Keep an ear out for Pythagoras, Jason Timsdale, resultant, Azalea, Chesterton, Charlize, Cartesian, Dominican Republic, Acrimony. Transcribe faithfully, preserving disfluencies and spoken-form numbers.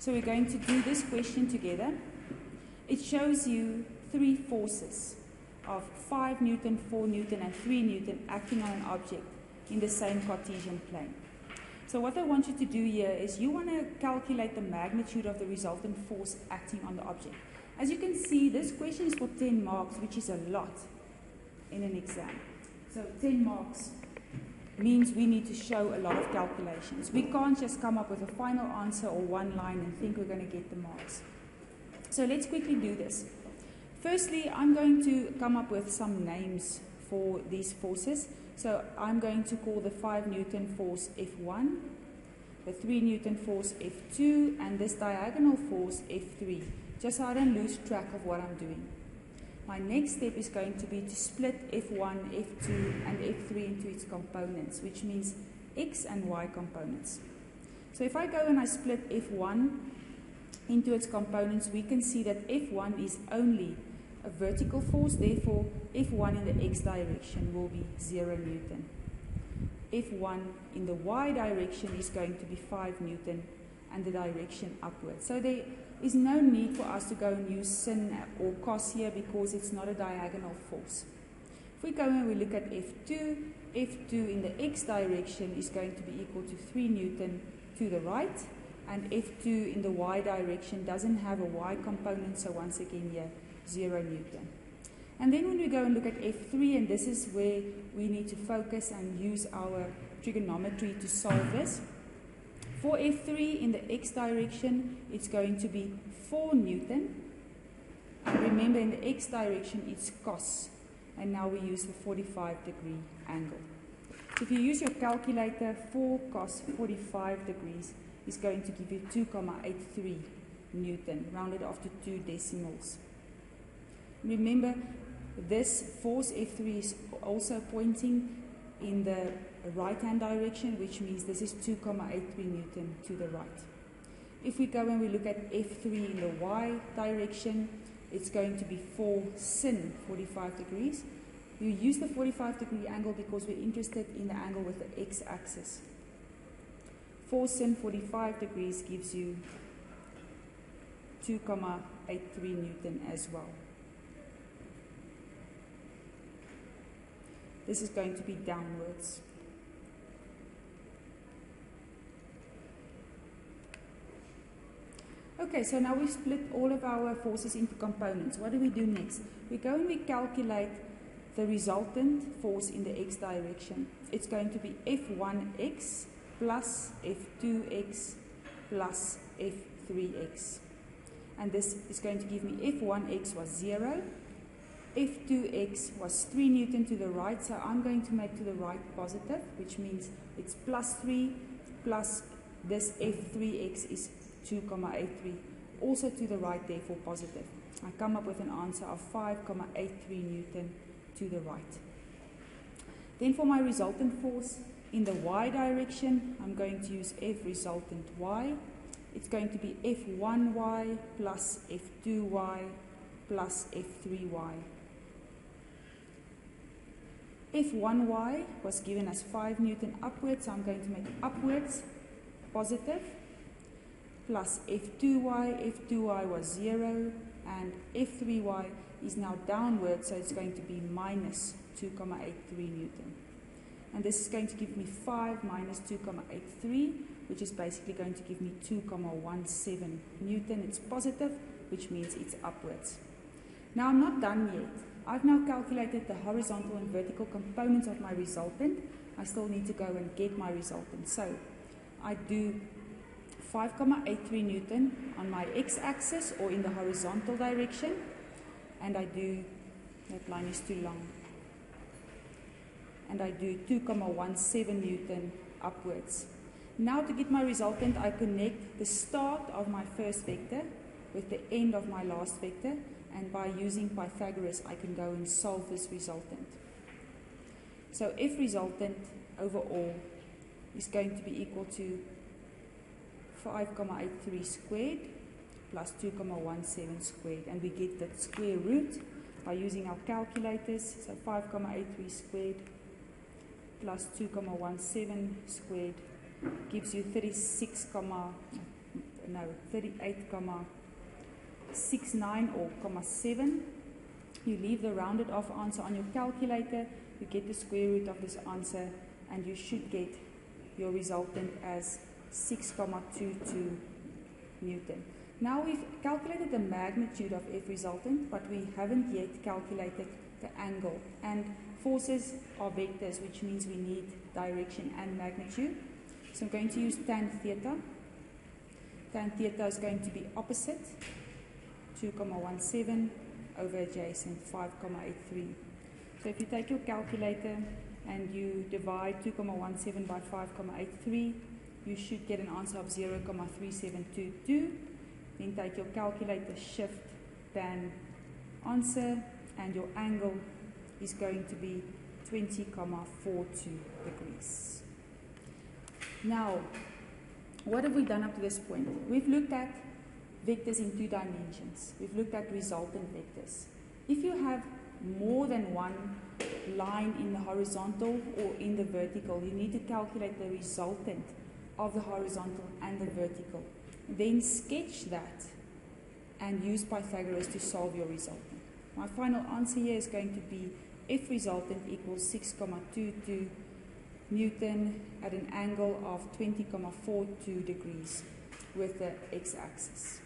So we're going to do this question together. It shows you three forces of five Newton, four Newton, and three Newton acting on an object in the same Cartesian plane. So what I want you to do here is you want to calculate the magnitude of the resultant force acting on the object. As you can see, this question is for ten marks, which is a lot in an exam. So ten marks means we need to show a lot of calculations. We can't just come up with a final answer or one line and think we're going to get the marks. So let's quickly do this. Firstly, I'm going to come up with some names for these forces. So I'm going to call the five Newton force F one, the three Newton force F two, and this diagonal force F three, just so I don't lose track of what I'm doing. My next step is going to be to split F one, F two, and F three into its components, which means X and Y components. So if I go and I split F one into its components, we can see that F one is only a vertical force, therefore F one in the X direction will be zero Newton. F one in the Y direction is going to be five Newton, and the direction upwards. So there is no need for us to go and use sin or cos here because it's not a diagonal force. If we go and we look at F two, F two in the X direction is going to be equal to three Newton to the right, and F two in the Y direction doesn't have a Y component, so once again here, zero Newton. And then when we go and look at F three, and this is where we need to focus and use our trigonometry to solve this. For F three in the X direction, it's going to be four Newton. And remember, in the X direction, it's cos. And now we use the forty-five degree angle. So if you use your calculator, four cos forty-five degrees is going to give you two point eight three Newton, rounded off to two decimals. Remember, this force F three is also pointing in the right-hand direction, which means this is two point eight three Newton to the right. If we go and we look at F three in the Y direction, it's going to be four sin forty-five degrees. You use the forty-five degree angle because we're interested in the angle with the X-axis. four sin forty-five degrees gives you two point eight three Newton as well. This is going to be downwards. Okay, so now we've split all of our forces into components. What do we do next? We go and we calculate the resultant force in the X direction. It's going to be F one x plus F two x plus F three x. And this is going to give me F one x was zero. F two x was three Newton to the right, so I'm going to make to the right positive, which means it's plus three, plus this F three x is two point eight three, also to the right, therefore positive. I come up with an answer of five point eight three Newton to the right. Then for my resultant force in the Y direction, I'm going to use F resultant Y. It's going to be F one y plus F two y plus F three y. F one y was given as five Newton upwards, so I'm going to make upwards positive, plus F two y, F two y was zero, and F three y is now downwards, so it's going to be minus two point eight three Newton. And this is going to give me five minus two point eight three, which is basically going to give me two point one seven Newton. It's positive, which means it's upwards. Now I'm not done yet. I've now calculated the horizontal and vertical components of my resultant. I still need to go and get my resultant. So I do five point eight three Newton on my X-axis or in the horizontal direction, and I do, that line is too long, and I do two point one seven Newton upwards. Now to get my resultant, I connect the start of my first vector with the end of my last vector, and by using Pythagoras I can go and solve this resultant. So F resultant overall is going to be equal to five point eight three squared plus two point one seven squared, and we get that square root by using our calculators. So five point eight three squared plus two point one seven squared gives you 36, no, thirty-eight point six nine or zero point seven. You leave the rounded off answer on your calculator, you get the square root of this answer, and you should get your resultant as six point two two newton. Now we've calculated the magnitude of F resultant, but we haven't yet calculated the angle. And forces are vectors, which means we need direction and magnitude. So I'm going to use tan theta. Tan theta is going to be opposite, two point one seven over adjacent, five point eight three. So if you take your calculator and you divide two point one seven by five point eight three, you should get an answer of zero point three seven two two. Then take your calculator, shift tan answer, and your angle is going to be twenty point four two degrees. Now, what have we done up to this point? We've looked at vectors in two dimensions. We've looked at resultant vectors. If you have more than one line in the horizontal or in the vertical, you need to calculate the resultant of the horizontal and the vertical. Then sketch that and use Pythagoras to solve your resultant. My final answer here is going to be F resultant equals six point two two newton at an angle of twenty point four two degrees with the x-axis.